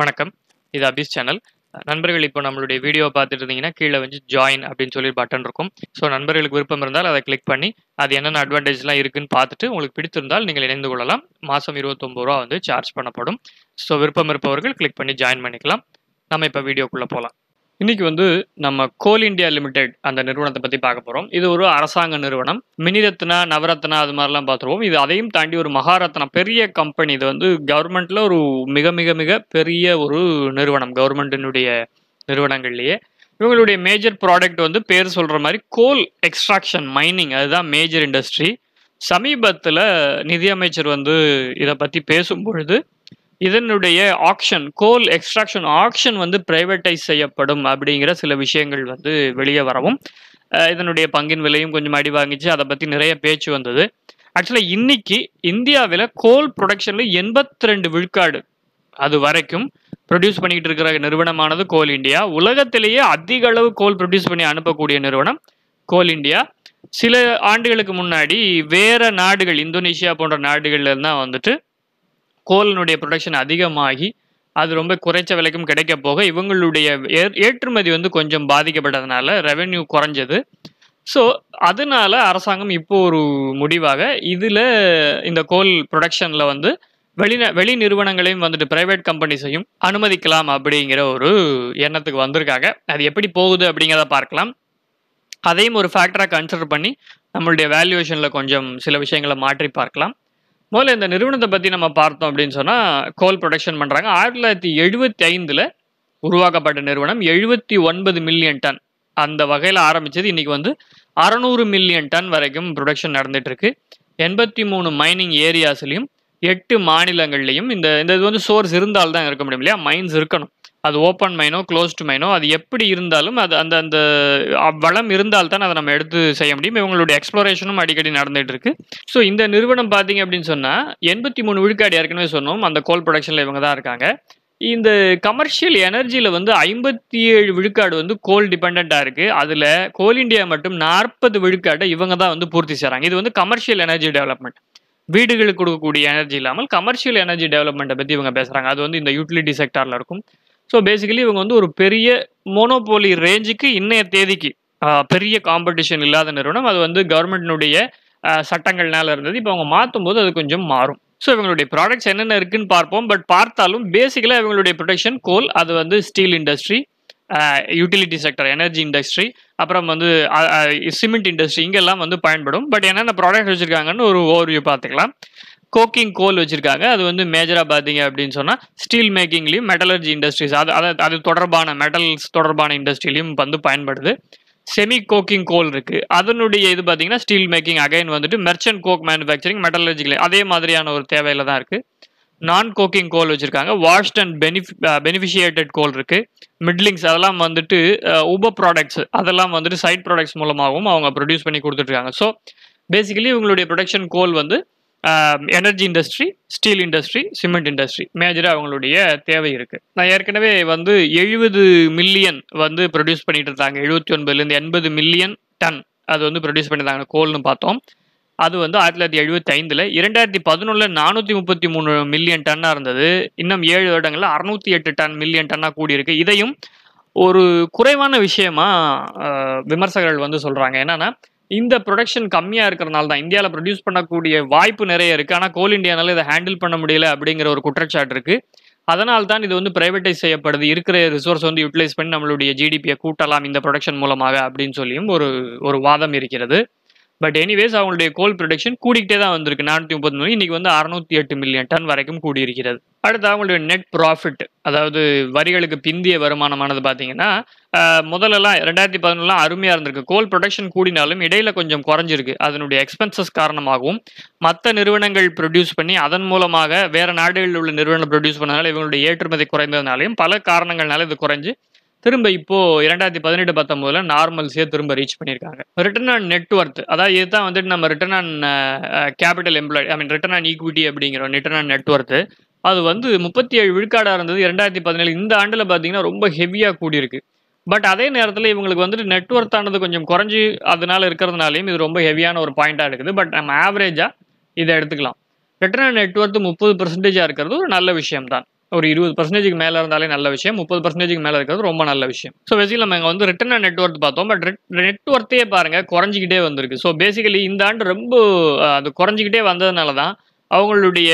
வணக்கம் இது அபிஸ் சேனல் நண்பர்கள் இப்போ நம்மளுடைய வீடியோ பார்த்துட்டு இருந்தீங்கன்னா கீழ வந்து ஜாயின் அப்படினு சொல்லி பட்டன் இருக்கும் சோ நண்பர்களுக்கு விருப்பம் இருந்தால் அதை கிளிக் பண்ணி அது என்னென்ன அட்வான்டேஜ்லாம் இருக்குன்னு பார்த்துட்டு உங்களுக்கு பிடித்திருந்தால் நீங்கள் இணைந்து கொள்ளலாம் மாசம் 29 ரூபாய் வந்து சார்ஜ் பண்ணப்படும் சோ விருப்பம் இருப்பவர்கள் கிளிக் பண்ணி ஜாயின் பண்ணிக்கலாம் நாம இப்ப வீடியோக்குள்ள போலாம் இன்னைக்கு வந்து நம்ம கோல் இந்தியா லிமிடெட் அந்த நிறுவனத்தை பத்தி பார்க்க போறோம் இது ஒரு அரசாங்க நிறுவனம் மினிரத்னா நவரத்னா அது மாதிரிலாம் பாத்துறோம் இது அதையும் தாண்டி ஒரு மகாரத்னா பெரிய கம்பெனி இது வந்து கவர்மெண்ட்ல ஒரு மிக மிக மிக பெரிய ஒரு நிறுவனம் கவர்மெண்டினுடைய நிறுவனங்கள்லயே இவங்களுடைய மேஜர் ப்ராடக்ட் வந்து பேர் சொல்ற மாதிரி கோல் எக்ஸ்ட்ராக்ஷன் மைனிங் அதுதான் மேஜர் இண்டஸ்ட்ரி சமீபத்துல நிதி அமைச்சர் வந்து இத பத்தி பேசும்போது இதனுடைய ஆக்ஷன் கோல் எக்ஸ்ட்ராக்ஷன் ஆக்ஷன் வந்து பிரைவேட்டைஸ் செய்யப்படும் அப்படிங்கற சில விஷயங்கள் வந்து வெளியே வரவும் இதனுடைய பங்கின் விலையும் கொஞ்சம் அடி வாங்கிச்சு அத பத்தி நிறைய பேச்சு வந்தது actually இன்னைக்கு இந்தியாவில கோல் ப்ரொடக்ஷன்ல 82 விழுக்காடு அது வரைக்கும் ப்ரொடியூஸ் பண்ணிட்டு இருக்கிற நிறுவனமானது கோல் இந்தியா உலகத்திலேயே அதிக அளவு கோல் ப்ரொடியூஸ் பண்ணி அனுப்பக்கூடிய நிறுவனம் கோல் இந்தியா சில ஆண்டுகளுக்கு முன்னாடி வேற நாடுகள் இந்தோனேஷியா போன்ற நாடுகள்ல இருந்து வந்துட்டு கோல்னுடைய ப்ரொடக்ஷன் அதிகமாகி அது ரொம்ப குறைச்ச விலைக்கும் கிடைக்க போக இவங்களுடைய ஏற்றுமதி வந்து கொஞ்சம் பாதிக்கப்பட்டதனால ரெவென்யூ குறஞ்சது சோ அதனால அரசாங்கம் இப்போ ஒரு முடிவாக இதுல இந்த கோல் ப்ரொடக்ஷன்ல வந்து வெளி நிறுவனங்களையும் வந்துட்டு பிரைவேட் கம்பெனிஸையும் அனுமதிக்கலாம் அப்படிங்கற ஒரு எண்ணத்துக்கு வந்திருக்காங்க அது எப்படி போகுது அப்படிங்கறத பார்க்கலாம் அதையும் ஒரு ஃபேக்டரா கன்சிடர் பண்ணி நம்மளுடைய வேல்யூவேஷன்ல கொஞ்சம் சில விஷயங்களை மாற்றி பார்க்கலாம் முதல்ல இந்த நிறுவனத்தை பத்தி நம்ம பார்த்தோம் அப்படினு சொன்னா கோல் ப்ரொடக்ஷன் பண்றாங்க 1975ல உருவாக்கப்பட்ட நிறுவனம் 79 மில்லியன் டன் அந்த வகையில ஆரம்பிச்சது இன்னைக்கு வந்து 600 மில்லியன் டன் வரைக்கும் ப்ரொடக்ஷன் நடந்துட்டு இருக்கு 83 மைனிங் ஏரியாஸ்லயும் 8 மாநிலங்கள்லயும் இந்த இது வந்து சோர்ஸ் இருந்தால தான் இருக்க முடியும் இல்லையா மைன்ஸ் இருக்கணும் அது ஓபன் மைனோ க்ளோஸ்ட் மைனோ அது எப்படி இருந்தாலும் அது அந்த அந்த வளம் இருந்தால் தான் அதை நம்ம எடுத்து செய்ய முடியும் இவங்களுடைய எக்ஸ்ப்ளோரேஷனும் அடிக்கடி நடந்துட்டு இருக்கு சோ இந்த நிறுவனம் பாத்தீங்க அப்படினு சொன்னா 83 விழுக்காடு ஏற்கனவே சொன்னோம் அந்த கோல் ப்ரொடக்ஷன்ல இவங்க தான் இருக்காங்க இந்த கமர்ஷியல் எனர்ஜில வந்து 57 விழுக்காடு வந்து கோல் டிபெண்டன்ட்டா இருக்கு அதுல கோல் இந்தியா மட்டும் 40 விழுக்காடு இவங்க தான் வந்து பூர்த்தி செய்றாங்க இது வந்து கமர்ஷியல் எனர்ஜி டெவலப்மெண்ட் வீடுகளுக்கு கொடுக்கக்கூடிய எனர்ஜி இல்லாமல் கமர்ஷியல் எனர்ஜி டெவலப்மெண்ட்டை பத்தி இவங்க பேசுறாங்க அது வந்து இந்த யூட்டிலிட்டி செக்டார்ல இருக்கும் சோ பேசிக்கலி இவங்க வந்து ஒரு பெரிய மோனோபோலி ரேஞ்சுக்கு இன்னைய தேதிக்கு பெரிய காம்படிஷன் இல்லாத நிறுவனம் அது வந்து கவர்மெண்ட்னுடைய சட்டங்கள்னால இருந்தது இப்போ அவங்க மாத்தும் போது அது கொஞ்சம் மாறும் சோ இவங்களுடைய ப்ராடக்ட்ஸ் என்னென்ன இருக்குன்னு பார்ப்போம் பட் பார்த்தாலும் பேசிக்கலா இவங்களுடைய ப்ரொடக்ஷன் கோல் அது வந்து steel industry utility sector energy industry அப்புறம் வந்து சிமெண்ட் இண்டஸ்ட்ரி இங்கெல்லாம் வந்து பயன்படும் பட் என்னென்ன ப்ராடக்ட் வச்சிருக்காங்கன்னு ஒரு ஓவர்வியூ பார்த்துக்கலாம் கோக்கிங் கோல் வச்சிருக்காங்க அது வந்து மேஜரா பாத்தீங்க அப்படினு சொன்னா ஸ்டீல் மேக்கிங்லயும் மெட்டலர்ஜி இண்டஸ்ட்ரீஸ் அது தொடர்பான மெட்டல்ஸ் தொடர்பான இண்டஸ்ட்ரியிலும் வந்து பயன்படுது செமி கோக்கிங் கோல் இருக்கு அதனுடைய இது பாத்தீங்கன்னா ஸ்டீல் மேக்கிங் அகைன் வந்துட்டு மெர்ச்சன்ட் கோக் மேனுஃபேக்சரிங் மெட்டலர்ஜிக்கல அதே மாதிரியான ஒரு தேவையில தான் இருக்கு நான் கோக்கிங் கோல் வச்சிருக்காங்க வாஷ்ட் அண்ட் பெனிஃபிஷியேட்டட் கோல் இருக்கு மிட்லிங்ஸ் அதெல்லாம் வந்துட்டு உப ப்ராடக்ட்ஸ் அதெல்லாம் வந்துட்டு சைட் ப்ராடக்ட்ஸ் மூலமாகவும் அவங்க ப்ரொடியூஸ் பண்ணி கொடுத்துட்டு இருக்காங்க ஸோ பேசிக்கலி இவங்களுடைய ப்ரொடக்ஷன் கோல் வந்து energy industry steel industry cement industry மேஜராக அவங்களுடைய தேவை இருக்கு நான் ஏற்கனவே வந்து 70 மில்லியன் வந்து ப்ரொடியூஸ் பண்ணிட்டு இருந்தாங்க 79லேருந்து 80 மில்லியன் டன் அது வந்து ப்ரொடியூஸ் பண்ணியிருந்தாங்க கோல்னு பார்த்தோம் அது வந்து 1975ல் 2011 433 மில்லியன் டன்னா இருந்தது இன்னும் 7 வருடங்கள்ல 608 மில்லியன் டன்னா கூடியிருக்கு இதையும் ஒரு குறைவான விஷயமா விமர்சகர்கள் வந்து சொல்றாங்க என்னன்னா இந்த ப்ரொடக்ஷன் கம்மியா இருக்கிறதுனால தான் இந்தியாவில ப்ரொடியூஸ் பண்ணக்கூடிய வாய்ப்பு நிறைய இருக்கு ஆனா கோல் இந்தியானால இதை ஹேண்டில் பண்ண முடியல அப்படிங்கிற ஒரு குற்றச்சாட்டு இருக்கு அதனால தான் இது வந்து பிரைவேட்டைஸ் செய்யப்படுது இருக்கிற ரிசோர்ஸ் வந்து யூட்டிலைஸ் பண்ணி நம்மளுடைய ஜிடிபியை கூட்டலாம் இந்த ப்ரொடக்ஷன் மூலமாக அப்படின்னு சொல்லியும் ஒரு வாதம் இருக்கிறது பட் எனிவேஸ் அவங்களுடைய கோல் ப்ரொடக்ஷன் கூடிக்கிட்டே தான் வந்திருக்கு 430 இன்னைக்கு வந்து 608 மில்லியன் டன் வரைக்கும் கூடியிருக்கிறது அடுத்து அவங்களுடைய நெட் ப்ராஃபிட் அதாவது வரிகளுக்கு பிந்திய வருமானமானது பார்த்தீங்கன்னா முதலெல்லாம் 2011 அருமையா இருந்திருக்கு கோல் ப்ரொடக்ஷன் கூடினாலும் இடையில கொஞ்சம் குறைஞ்சிருக்கு அதனுடைய எக்ஸ்பென்சஸ் காரணமாகவும் மற்ற நிறுவனங்கள் ப்ரொடியூஸ் பண்ணி அதன் மூலமாக வேற நாடுகளில் உள்ள நிறுவனம் ப்ரொடியூஸ் பண்ணனால இவங்களுடைய ஏற்றுமதி குறைந்ததுனாலையும் பல காரணங்கள்னால இது குறைஞ்சு திரும்ப இப்போ 2018-19ல நார்மல்ஸே திரும்ப ரீச் பண்ணியிருக்காங்க ரிட்டர்ன் ஆன் நெட்வொர்த் அதாவது இதுதான் வந்துட்டு நம்ம return on capital employ I mean return on equity அப்படிங்கிறோம் ரிட்டர்ன் ஆன் நெட்வொர்த் அது வந்து 37 விழுக்காடா இருந்தது 2017 இந்த ஆண்டுல பாத்தீங்கன்னா ரொம்ப ஹெவியா கூடியிருக்கு பட் அதே நேரத்தில் இவங்களுக்கு வந்துட்டு நெட்வொர்த் ஆனது கொஞ்சம் குறைஞ்சி அதனால இருக்கிறதுனாலையும் இது ரொம்ப ஹெவியான ஒரு பாயிண்டா இருக்குது பட் நம்ம ஆவரேஜா இதை எடுத்துக்கலாம் ரிட்டர்ன் ஆன் நெட்வொர்த் 30% இருக்கிறது ஒரு நல்ல விஷயம் தான் ஒரு 20% க்கு மேல இருந்தாலே நல்ல விஷயம் 30% க்கு மேல இருக்குது ரொம்ப நல்ல விஷயம் சோ basically நம்ம வந்து return on net worth பார்த்தோம் பட் net worth ஏ பாருங்க குறஞ்சிட்டே வந்திருக்கு சோ basically இந்த ஆண்டு ரொம்ப அது குறஞ்சிட்டே வந்ததனால தான் அவங்களுடைய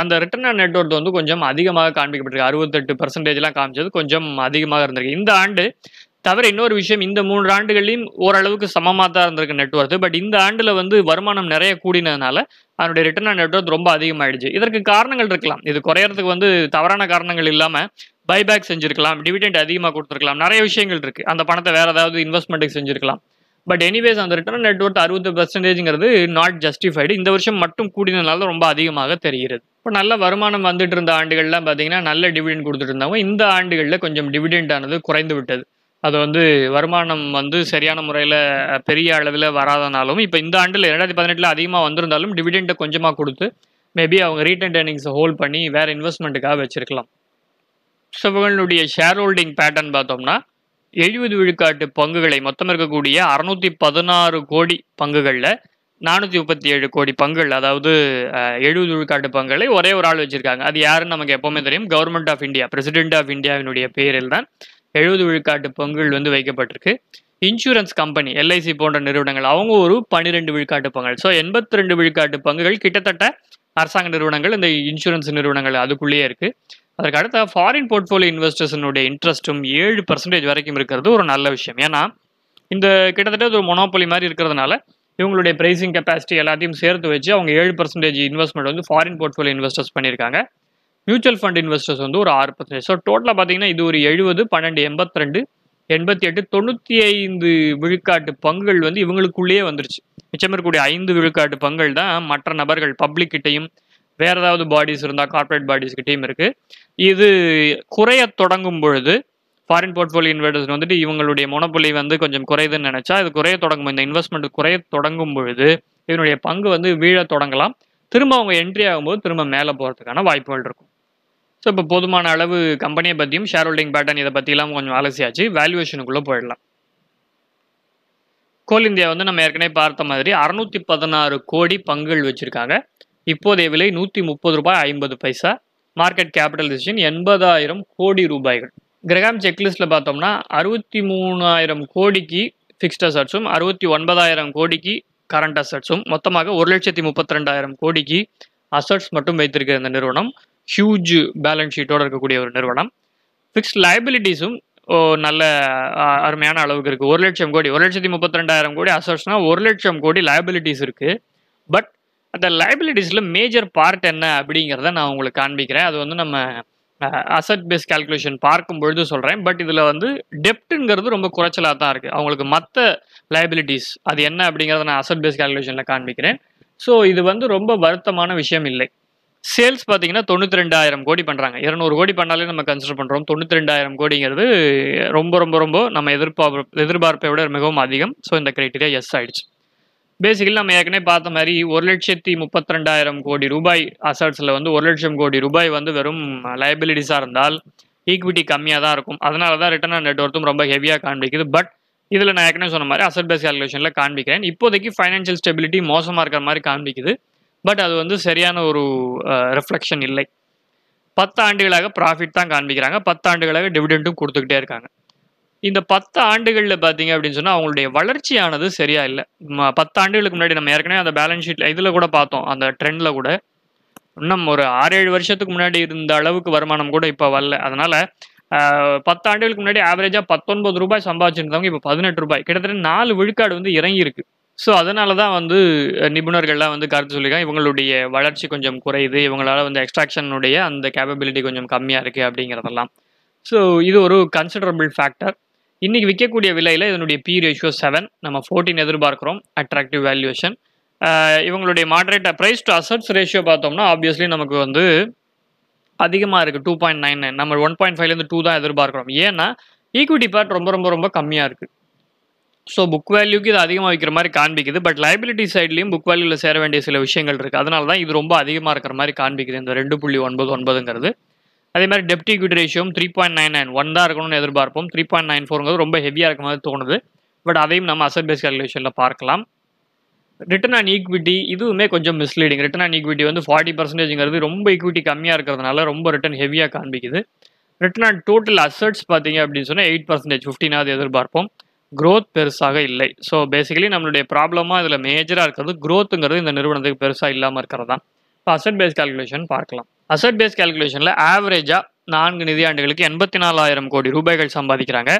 அந்த return on net worth வந்து கொஞ்சம் அதிகமாக காண்பிக்கப்பட்டிருக்கு 68% எல்லாம் காமிச்சது கொஞ்சம் அதிகமாக இருந்திருக்கு இந்த ஆண்டு தவிர இன்னொரு விஷயம் இந்த மூணு ஆண்டுகளிலும் ஓரளவுக்கு சமமா தான் இருந்திருக்கு net worth பட் இந்த ஆண்டுல வந்து வருமானம் நிறைய கூடினதனால அவருடைய return on net worth ரொம்ப அதிகமாயிடுச்சு இதற்கு காரணங்கள் இருக்கலாம் இது குறையிறதுக்கு வந்து தவறான காரணங்கள் இல்லாம buyback செஞ்சிருக்கலாம் dividend அதிகமா கொடுத்திருக்கலாம் நிறைய விஷயங்கள் இருக்கு அந்த பணத்தை வேற ஏதாவது இன்வெஸ்ட்மென்ட்க்கு செஞ்சிருக்கலாம் But anyways, on the return on net worth 60% not justified. In the version, mattum koodinala romba adhigamaga theriyirudhu. But nalla varumanam vandittu irundha aandugallam pathina nalla dividend koduthirundhaanga. Indha aandugalle konjam dividend aanadhu kuraindu vittadhu. Adu vandu varumanam vandu seriyana muraiyila periya alavila varadanalum ipo indha aandula 2018 la adhigama vandirundhalum dividend konjama koduthu maybe avanga retained earnings hold panni vera investment ku vechirkalam. So avangalude shareholding pattern paathomna 70 விழுக்காட்டு பங்குகளை மொத்தம் இருக்கக்கூடிய 616 கோடி பங்குகள்ல 437 கோடி பங்குகள் அதாவது 70 விழுக்காட்டு பங்குகளை ஒரே ஒரு ஆள் வச்சிருக்காங்க அது யாருன்னு நமக்கு எப்பவுமே தெரியும் government of India president of இந்தியாவினுடைய பெயரில் தான் 70 விழுக்காட்டு பங்குகள் வந்து வைக்கப்பட்டிருக்கு இன்சூரன்ஸ் கம்பெனி LIC போன்ற நிறுவனங்கள் அவங்க ஒரு 12 விழுக்காட்டு பங்குகள் சோ 82 விழுக்காட்டு பங்குகள் கிட்டத்தட்ட அரசாங்க நிறுவனங்கள் இந்த இன்சூரன்ஸ் நிறுவனங்கள் அதுக்குள்ளேயே இருக்கு அதற்கடுத்து foreign portfolio investors உடைய இன்ட்ரஸ்டும் 7% வரைக்கும் இருக்குது ஒரு நல்ல விஷயம் ஏனா இந்த கிட்டத்தட்ட ஒரு மோனோபோலி மாதிரி இருக்குிறதுனால இவங்களுடைய பிரைசிங் கெபாசிட்டி எல்லாத்தையும் சேர்த்து வெச்சு அவங்க 7% இன்வெஸ்ட்மென்ட் வந்து foreign portfolio investors பண்ணிருக்காங்க mutual fund investors வந்து ஒரு 6% சோ டோட்டலா பாத்தீங்கன்னா இது ஒரு 70 12 82 88 95 விழுக்காட்டு பங்குகள் வந்து இவங்களுக்குள்ளேயே வந்துருச்சு மிச்சம் இருக்கக்கூடிய 5 விழுக்காட்டு பங்குகள் தான் மற்ற நபர்கள் பப்ளிக் கிட்டயும் வேற ஏதாவது பாடிஸ் இருந்தா கார்ப்பரேட் பாடிஸ் கிட்ட டீம் இருக்கு இது குறையத் தொடங்கும் பொழுது foreign portfolio investors வந்து இவங்களுடைய மோனோபோலி வந்து கொஞ்சம் குறையுதுன்னு நினைச்சா இது குறையத் தொடங்கும் இந்த இன்வெஸ்ட்மென்ட் குறையத் தொடங்கும் பொழுது இவங்களுடைய பங்கு வந்து வீழத் தொடங்கலாம் திரும்ப அவங்க என்ட்ரி ஆகும்போது திரும்ப மேலே போறதுக்கான வாய்ப்புகள் இருக்கும் சோ இப்ப பொதுமான அளவு கம்பெனியை பத்தியும் ஷேர் ஹோல்டிங் பேட்டர்ன் இத பத்திலாம் கொஞ்சம் ஆலசியாச்சு வேல்யூவேஷனுக்குள்ள போய்டலாம் கோல் இந்தியா வந்து நம்ம ஏற்கனவே பார்த்த மாதிரி 616 கோடி பங்குகள் வச்சிருக்காங்க இப்போதைய விலை 130 ரூபாய் 50 பைசா மார்க்கெட் கேபிடலைசேஷன் 80000 கோடி ரூபாய்கள் கிரகாம் செக் லிஸ்ட்ல பார்த்தோம்னா 63000 கோடிக்கு ஃபிக்ஸ்ட் அசெட்ஸும் 69000 கோடிக்கு கரண்ட் அசெட்ஸும் மொத்தமாக 132000 கோடிக்கு அசெட்ஸ் மட்டும் வைத்திருக்கிற இந்த நிறுவனம் ஹியூஜ் பேலன்ஸ் ஷீட்டோட இருக்கக்கூடிய ஒரு நிறுவனம் ஃபிக்ஸ்ட் லயபிலிட்டிஸும் நல்ல அருமையான அளவுக்கு இருக்கு 1 லட்சம் கோடி 132000 கோடி அசெட்ஸ்னா 1 லட்சம் கோடி லயபிலிட்டிஸ் இருக்கு but The liabilities la major part enna abingiradha na ungalku kaanbikren adu vandu nama asset based calculation paarkum bodhu solren but idhula vandu debt ngiradhu romba kurachala thaan irukku avangalku matta liabilities adu enna abingiradha na asset based calculation la kaanbikren so idhu vandu romba varuthamana vishayam illai sales pathina 92000 கோடி பண்றாங்க 200 கோடி பண்ணாலே நம்ம consider பண்றோம் 92000 கோடிங்கிறது ரொம்ப நம்ம எதிர்பார்ப்பை விட மிகவும் அதிகம் so இந்த criteria yes ஆயிடுச்சு Basically, we have to pay 1,32,000 கோடி ரூபாய் அசெட்ஸ்ல வந்து 1 லட்சம் கோடி ரூபாய் வந்து வெறும் லயபிலிட்டிஸா இருந்தால் ஈக்விட்டி கம்மியா தான் இருக்கும் அதனால தான் ரிட்டர்ன் ஆன் நெட் வொர்த்தும் ரொம்ப ஹெவியா காண்பிக்குது பட் இதுல நான் ஏற்கனவே சொன்ன மாதிரி அசெட் பேஸ் கால்குலேஷன்ல காண்பிக்கிறேன் இப்போதைக்கு ஃபைனான்சியல் ஸ்டெபிலிட்டி மோசமா இருக்கிற மாதிரி காண்பிக்குது பட் அது வந்து சரியான ஒரு ரிஃப்ளெக்ஷன் இல்லை 10 ஆண்டுகளாக ப்ராஃபிட் தான் காண்பிக்கறாங்க 10 ஆண்டுகளாக டிவிடெண்டும் கொடுத்துக்கிட்டே இருக்காங்க இந்த 10 ஆண்டுகள்ல பாத்தீங்க அப்படினு சொன்னா அவங்களுடைய வளர்ச்சியானது சரியா இல்ல 10 ஆண்டுகளுக்கு முன்னாடி நம்ம ஏற்கனவே அந்த பேலன்ஸ் ஷீட்ல இதுல கூட பார்த்தோம் அந்த ட்ரெண்ட்ல கூட இன்னும் ஒரு 6-7 வருஷத்துக்கு முன்னாடி இருந்த அளவுக்கு வருமானம் கூட இப்ப வரல அதனால 10 ஆண்டுகளுக்கு முன்னாடி ஆவரேஜா 19 ரூபாய் சம்பாதிச்சிருந்தவங்க இப்ப 18 ரூபாய் கிட்டத்தட்ட 4 விழுக்காடு வந்து இறங்கி இருக்கு சோ அதனால தான் வந்து நிபுணர்கள் எல்லாம் வந்து கருத்து சொல்லிருக்காங்க இவங்களுடைய வளர்ச்சி கொஞ்சம் குறையுது இவங்களால வந்து எக்ஸ்ட்ராக்ஷனுடைய அந்த கேப்பபிலிட்டி கொஞ்சம் கம்மியா இருக்கு அப்படிங்கறதெல்லாம் சோ இது ஒரு கன்சிடரபிள் ஃபேக்டர் இன்னைக்கு விக்கக்கூடிய விலையில இதனுடைய P-Ratio 7 நம்ம 14 எதிர்பார்க்கிறோம் attractive valuation இவங்களுடைய moderate price to assets ratio பார்த்தோம்னா obviously நமக்கு வந்து அதிகமா இருக்கு 2.99 நம்ம 1.5 ல இருந்து 2 தான் எதிர்பார்க்கிறோம் ஏன்னா equity part ரொம்ப கம்மியா இருக்கு சோ book value க்கு இது அதிகமா விக்கிற மாதிரி காண்பிக்குது பட் liability sideலயும் book value ல சேர வேண்டிய சில விஷயங்கள் இருக்கு அதனால தான் இது ரொம்ப அதிகமா இருக்கிற மாதிரி காண்பிக்குது இந்த 2.99ங்கிறது அதே மாதிரி debt equity ratio 3.99 1 தான் இருக்கணும்னு எதிர்பார்ப்போம் 3.94ங்கிறது ரொம்ப ஹெவியா இருக்க மாதிரி தோணுது பட் அதையும் நம்ம asset based calculation ல பார்க்கலாம் Return on equity, this is misleading. Return on equity is 40% equity kammiya irukradhanaala romba return heavy ah kaanbikudhu. Return on total assets paathinga appdi sonna 8% 15 adhu edhirpaarpom. Growth perusaga illai. So basically nammude problem ah idhula major ah irukradhu growth ingiradhu indha niruvanathukku perusa illama irukradha. Asset based calculation paarkalam. Asset based calculation la average ah 4 nidhiyaandugalukku 84000 கோடி ரூபாய்கள் சம்பாதிக்கறாங்க.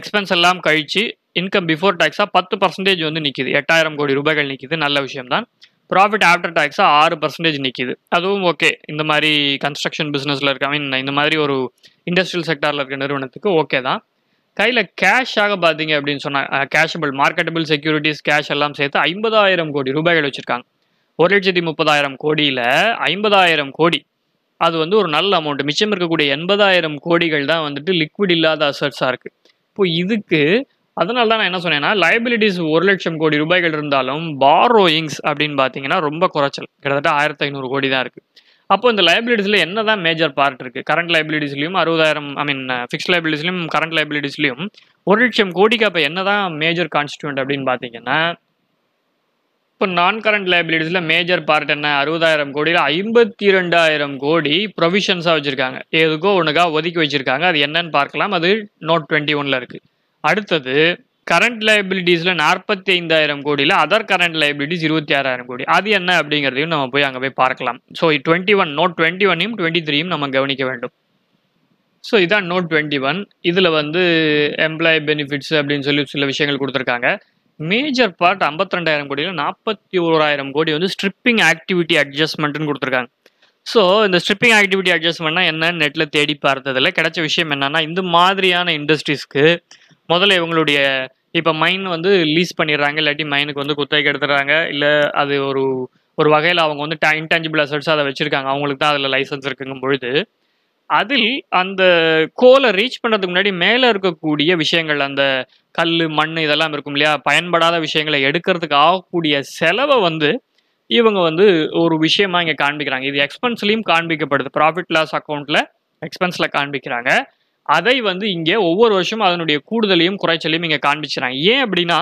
Expense எல்லாம் கழிச்சு income before tax 10% வந்து நிக்குது, 8000 கோடி ரூபாய்கள் நிக்குது, நல்ல விஷயம் தான். Profit after tax 6% நிக்குது, அதுவும் ஓகே. இந்த மாதிரி கன்ஸ்ட்ரக்ஷன் பிசினஸ்ல இருக்க, இந்த மாதிரி ஒரு இண்டஸ்ட்ரியல் செக்டார்ல இருக்க நிறுவனத்துக்கு ஓகே தான். கையில கேஷ் ஆக பாத்தீங்க அப்படினு சொன்னா கேஷபிள் மார்க்கெட்டபிள் செக்யூரிட்டிஸ் கேஷ் எல்லாம் சேர்த்து 50000 கோடி ரூபாய்கள் வச்சிருக்காங்க. 130000 கோடியில 50000 கோடி அது வந்து ஒரு நல்ல அமௌண்ட். மிச்சம் இருக்கக்கூடிய 80000 கோடிகள் தான் வந்துட்டு லிக்விட் இல்லாத அசெட்ஸா இருக்கு. இப்போ இதுக்கு அதனால தான் நான் என்ன சொன்னேன்னா லைபிலிட்டிஸ் 1 லட்சம் கோடி ரூபாய்கள் இருந்தாலும் பாரோயிங்ஸ் அப்படின்னு பார்த்தீங்கன்னா ரொம்ப குறைச்சல், கிட்டத்தட்ட 1500 கோடி தான் இருக்குது. அப்போ இந்த லைபிலிட்டிஸில் என்ன தான் மேஜர் பார்ட் இருக்குது? கரண்ட் லைபிலிட்டிஸ்லையும் 60000 ஃபிக்ஸ்ட் லைபிலிட்டிஸ்லையும் கரண்ட் லைபிலிட்டிஸ்லையும் 1 லட்சம் கோடிக்கு அப்போ என்ன தான் மேஜர் கான்ஸ்டிடியூண்ட் அப்படின்னு பார்த்தீங்கன்னா இப்போ நான் கரண்ட் லைபிலிட்டிஸில் மேஜர் பார்ட் என்ன? 60000 கோடியில் 52000 கோடி ப்ரொவிஷன்ஸாக வச்சுருக்காங்க, எதுக்கோ ஒன்றுக்கா ஒதுக்கி வச்சுருக்காங்க. அது என்னன்னு பார்க்கலாம், அது நோட் 21ல் இருக்குது. அடுத்தது கரண்ட் லைபிலிட்டிஸில் 45000 கோடியில் அதர் கரண்ட் லைபிலிட்டிஸ் 26000 கோடி, அது என்ன அப்படிங்கிறதையும் நம்ம போய் அங்கே போய் பார்க்கலாம். ஸோ நோட் 21யும் 23யும் நம்ம கவனிக்க வேண்டும். ஸோ இதான் நோட் 21. இதில் வந்து எம்ப்ளாயி பெனிஃபிட்ஸ் அப்படின்னு சொல்லி சில விஷயங்கள் கொடுத்துருக்காங்க. மேஜர் பார்ட் 52000 கோடியில் 41000 கோடி வந்து ஸ்ட்ரிப்பிங் ஆக்டிவிட்டி அட்ஜஸ்ட்மெண்ட்டுன்னு கொடுத்துருக்காங்க. ஸோ இந்த ஸ்ட்ரிப்பிங் ஆக்டிவிட்டி அட்ஜஸ்ட்மெண்ட்னா என்னன்னு நெட்டில் தேடி பார்த்ததில் கிடைச்ச விஷயம் என்னன்னா, இந்த மாதிரியான இண்டஸ்ட்ரீஸ்க்கு முதல்ல இவங்களுடைய இப்போ மைன் வந்து லீஸ் பண்ணிடுறாங்க, இல்லாட்டி மைனுக்கு வந்து குத்தகை எடுத்துடுறாங்க, இல்லை அது ஒரு வகையில் அவங்க வந்து இன்டான்ஜிபிள் அசட்ஸாக அதை வச்சுருக்காங்க, அவங்களுக்கு தான் அதில் லைசன்ஸ் இருக்குங்கும் பொழுது அதில் அந்த கோலை ரீச் பண்ணுறதுக்கு முன்னாடி மேலே இருக்கக்கூடிய விஷயங்கள், அந்த கல் மண் இதெல்லாம் இருக்கும் இல்லையா, பயன்படாத விஷயங்களை எடுக்கிறதுக்கு ஆகக்கூடிய செலவை வந்து இவங்க வந்து ஒரு விஷயமாக இங்கே காண்பிக்கிறாங்க. இது எக்ஸ்பென்ஸ்லையும் காண்பிக்கப்படுது, ப்ராஃபிட் லாஸ் அக்கௌண்ட்டில் எக்ஸ்பென்ஸில் காண்பிக்கிறாங்க. அதை வந்து இங்கே ஒவ்வொரு வருஷமும் அதனுடைய கூடுதலையும் குறைச்சலையும் இங்கே காண்பிச்சுறாங்க. ஏன் அப்படின்னா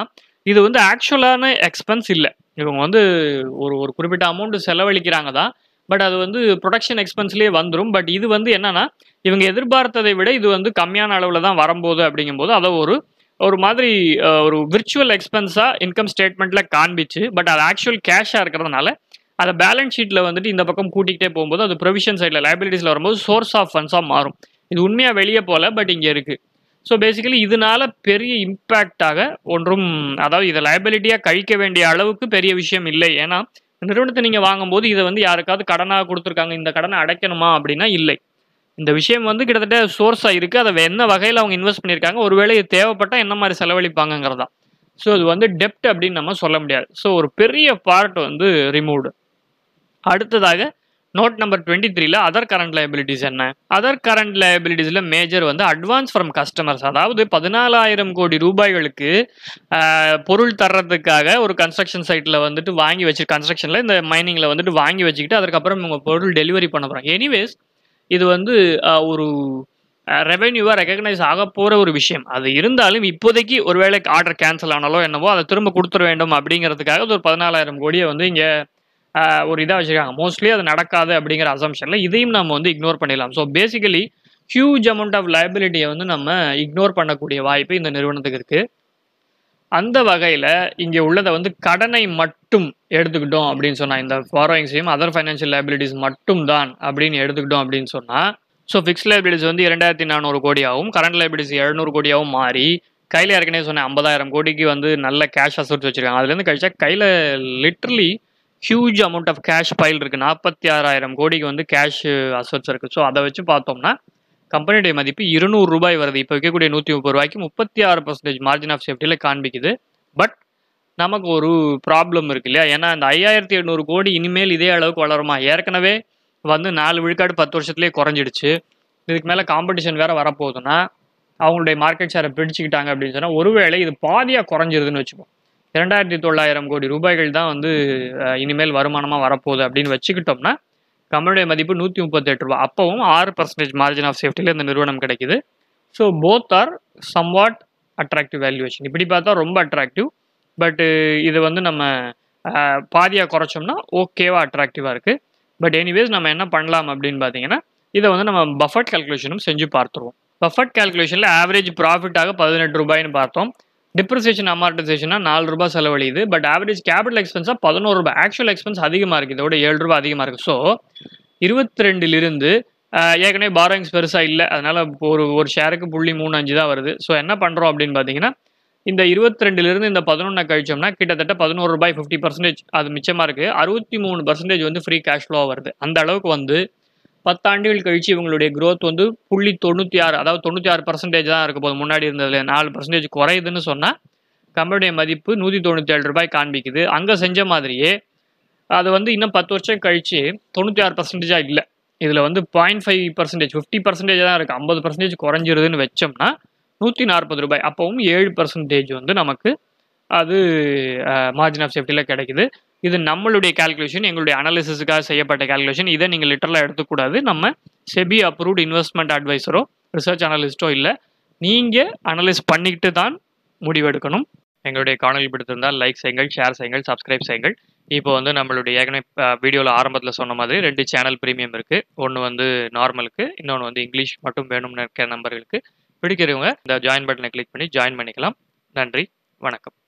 இது வந்து ஆக்சுவலான எக்ஸ்பென்ஸ் இல்லை, இவங்க வந்து ஒரு குறிப்பிட்ட அமௌண்ட் செலவழிக்கிறாங்க தான், பட் அது வந்து ப்ரொடக்ஷன் எக்ஸ்பென்ஸ்லேயே வந்துடும். பட் இது வந்து என்னன்னா இவங்க எதிர்பார்த்ததை விட இது வந்து கம்மியான அளவில் தான் வரும்போது அப்படிங்கும்போது அதை ஒரு மாதிரி ஒரு விர்ச்சுவல் எக்ஸ்பென்ஸாக இன்கம் ஸ்டேட்மெண்ட்டில் காண்பிச்சு, பட் அது ஆக்சுவல் கேஷாக இருக்கிறதுனால அதை பேலன்ஸ் ஷீட்டில் வந்துட்டு இந்த பக்கம் கூட்டிகிட்டே போகும்போது அது ப்ரொவிஷன் சைடில் லைபிலிட்டிஸில் வரும்போது சோர்ஸ் ஆஃப் ஃபண்ட்ஸாக மாறும். இது உண்மையாக வெளியே போகல, பட் இங்கே இருக்குது. ஸோ பேசிக்கலி இதனால பெரிய இம்பேக்டாக ஒன்றும், அதாவது இதை லைபிலிட்டியாக கழிக்க வேண்டிய அளவுக்கு பெரிய விஷயம் இல்லை. ஏன்னா நிறுவனத்தை நீங்கள் வாங்கும்போது இதை வந்து யாருக்காவது கடனாக கொடுத்துருக்காங்க, இந்த கடனை அடைக்கணுமா அப்படின்னா இல்லை. இந்த விஷயம் வந்து கிட்டத்தட்ட சோர்ஸாக இருக்குது, அதை என்ன வகையில் அவங்க இன்வெஸ்ட் பண்ணியிருக்காங்க, ஒருவேளை இது தேவைப்பட்டால் என்ன மாதிரி செலவழிப்பாங்கிறதா. ஸோ இது வந்து டெப்ட் அப்படின்னு நம்ம சொல்ல முடியாது. ஸோ ஒரு பெரிய பார்ட் வந்து ரிமூவ்டு. அடுத்ததாக நோட் நம்பர் 23ல அதர் கரண்ட் லைபிலிட்டிஸ் என்ன? அதர் கரண்ட் லைபிலிட்டிஸில் மேஜர் வந்து அட்வான்ஸ் ஃப்ரம் கஸ்டமர்ஸ், அதாவது 14000 கோடி ரூபாய்களுக்கு பொருள் தர்றதுக்காக ஒரு கன்ஸ்ட்ரக்ஷன் சைட்டில் வந்துட்டு வாங்கி வச்சு, கன்ஸ்ட்ரக்ஷனில் இந்த மைனிங்கில் வந்துட்டு வாங்கி வச்சுக்கிட்டு அதுக்கப்புறம் இவங்க பொருள் டெலிவரி பண்ண போகிறாங்க. எனிவேஸ் இது வந்து ஒரு ரெவென்யூவாக ரெக்கக்னைஸ் ஆக போகிற ஒரு விஷயம். அது இருந்தாலும் இப்போதைக்கு ஒருவேளை ஆர்டர் கேன்சல் ஆனாலோ என்னவோ அதை திரும்ப கொடுத்துட வேண்டும் அப்படிங்கிறதுக்காக அது ஒரு 14000 கோடியை வந்து இங்கே ஒரு இதாக வச்சுருக்காங்க. மோஸ்ட்லி அது நடக்காது அப்படிங்கிற அசம்ஷனில் இதையும் நம்ம வந்து இக்னோர் பண்ணிடலாம். So basically huge amount of லைபிலிட்டியை வந்து நம்ம இக்னோர் பண்ணக்கூடிய வாய்ப்பு இந்த நிறுவனத்துக்கு இருக்குது. அந்த வகையில் இங்கே உள்ளதை வந்து கடனை மட்டும் எடுத்துக்கிட்டோம் அப்படின்னு சொன்னால், இந்த பாரோயிங்ஸையும் அதர் ஃபைனான்ஷியல் லைபிலிட்டிஸ் மட்டும் தான் அப்படின்னு எடுத்துக்கிட்டோம் அப்படின்னு சொன்னால், ஸோ ஃபிக்ஸ்ட் லைபிலிட்டிஸ் வந்து 2400 கோடியாகவும் கரண்ட் லைபிலிட்டிஸ் 700 கோடியாகவும் மாறி கையில் ஏற்கனவே சொன்னேன் 50000 கோடிக்கு வந்து நல்ல கேஷ் அசட்ஸ் வச்சுருக்காங்க. அதுலேருந்து கழிச்சா கையில் literally huge amount of cash pile இருக்குது, 46000 கோடிக்கு வந்து கேஷ் அசட்ஸ் இருக்குது. ஸோ அதை வச்சு பார்த்தோம்னா கம்பெனியுடைய மதிப்பு 200 ரூபாய் வருது. இப்போ விற்கக்கூடிய 130 ரூபாய்க்கு 36% மார்ஜின் ஆஃப் சேஃப்டியில் காண்பிக்குது. பட் நமக்கு ஒரு ப்ராப்ளம் இருக்கு இல்லையா, ஏன்னா இந்த 5700 கோடி இனிமேல் இதே அளவுக்கு வளருமா? ஏற்கனவே வந்து 4 விழுக்காடு 10 வருஷத்துலேயே குறைஞ்சிடுச்சு, இதுக்கு மேலே காம்படிஷன் வேறு வரப்போகுதுன்னா அவங்களுடைய மார்க்கெட் ஷேரை பிடிச்சிக்கிட்டாங்க அப்படின்னு சொன்னால் ஒருவேளை இது பாதியாக குறைஞ்சிருதுன்னு வச்சுப்போம், 2900 கோடி ரூபாய்கள் தான் வந்து இனிமேல் வருமானமாக வரப்போகுது அப்படின்னு வச்சுக்கிட்டோம்னா கம்பெனியுடைய மதிப்பு 138 ரூபா, அப்பவும் 6% மார்ஜின் ஆஃப் சேஃப்டியில் இந்த நிறுவனம் கிடைக்குது. So both are somewhat attractive valuation. இப்படி பார்த்தா ரொம்ப அட்ராக்டிவ், பட் இது வந்து நம்ம பாதியா குறைச்சோம்னா ஓகேவா அட்ராக்டிவா இருக்கு. பட் எனிவேஸ் நம்ம என்ன பண்ணலாம் அப்படின்னு பார்த்தீங்கன்னா இதை வந்து நம்ம பஃபட் கால்குலேஷனும் செஞ்சு பார்த்துருவோம். பஃபட் கால்குலேஷனில் ஆவரேஜ் ப்ராஃபிட்டாக ₹18ன்னு பார்த்தோம். டிப்ரிசியேஷன் அமார்டைசேஷனாக ₹4 செலவழியுது. பட் ஆவரேஜ் கேபிட்டல் எக்ஸ்பென்ஸாக ₹11. ஆக்சுவல் எக்ஸ்பென்ஸ் அதிகமாக இருக்குது, இதோட ₹7 அதிகமாக இருக்குது. ஸோ 22லிருந்து ஏற்கனவே பாரோயிங்ஸ் பெருசாக இல்லை, அதனால் ஒரு ஷேருக்கு 0.35 தான் வருது. ஸோ என்ன பண்ணுறோம் அப்படின்னு பார்த்தீங்கன்னா இந்த 22லிருந்து இந்த 11 கழிச்சோம்னா கிட்டத்தட்ட ₹11.50 அது மிச்சமாக இருக்குது. 63% வந்து ஃப்ரீ கேஷ் ஃப்ளோவாக வருது. அந்த அளவுக்கு வந்து 10 ஆண்டுகள் கழிச்சு இவங்களுடைய growth வந்து 0.96, அதாவது 96% தான் இருக்க போது, முன்னாடி இருந்ததுல 4% குறையுதுன்னு சொன்னால் கம்பெனியுடைய மதிப்பு ₹197 காண்பிக்குது. அங்கே செஞ்ச மாதிரியே அது வந்து இன்னும் 10 வருஷம் கழிச்சு 96% இல்லை, இதில் வந்து 0.5%, 50% தான் இருக்குது, 50% குறைஞ்சிருதுன்னு வச்சோம்னா ₹140. அப்பவும் 7% வந்து நமக்கு அது மார்ஜின் ஆஃப் சேஃப்டியில் கிடைக்குது. இது நம்மளுடைய கால்குலேஷன், எங்களுடைய அனாலிசிஸுக்காக செய்யப்பட்ட கால்குலேஷன். இதை நீங்கள் லிட்டரலாக எடுத்துக்கூடாது. நம்ம செபி அப்ரூவ்ட் இன்வெஸ்ட்மெண்ட் அட்வைஸரோ ரிசர்ச் அனலிஸ்ட்டோ இல்லை, நீங்கள் அனலைஸ் பண்ணிக்கிட்டு தான் முடிவெடுக்கணும். எங்களுடைய காணொலி பிடித்திருந்தால் லைக் செய்யுங்கள், ஷேர் செய்யுங்கள், சப்ஸ்கிரைப் செய்யுங்கள். இப்போ வந்து நம்மளுடைய ஏற்கனவே வீடியோவில் ஆரம்பத்தில் சொன்ன மாதிரி 2 சேனல் ப்ரீமியம் இருக்குது. ஒன்று வந்து நார்மலுக்கு, இன்னொன்று வந்து இங்கிலீஷ் மட்டும் வேணும்னு இருக்கிற நம்பர்களுக்கு. பிடிக்கிறவங்க இந்த ஜாயின் பட்டனை கிளிக் பண்ணி ஜாயின் பண்ணிக்கலாம். நன்றி, வணக்கம்.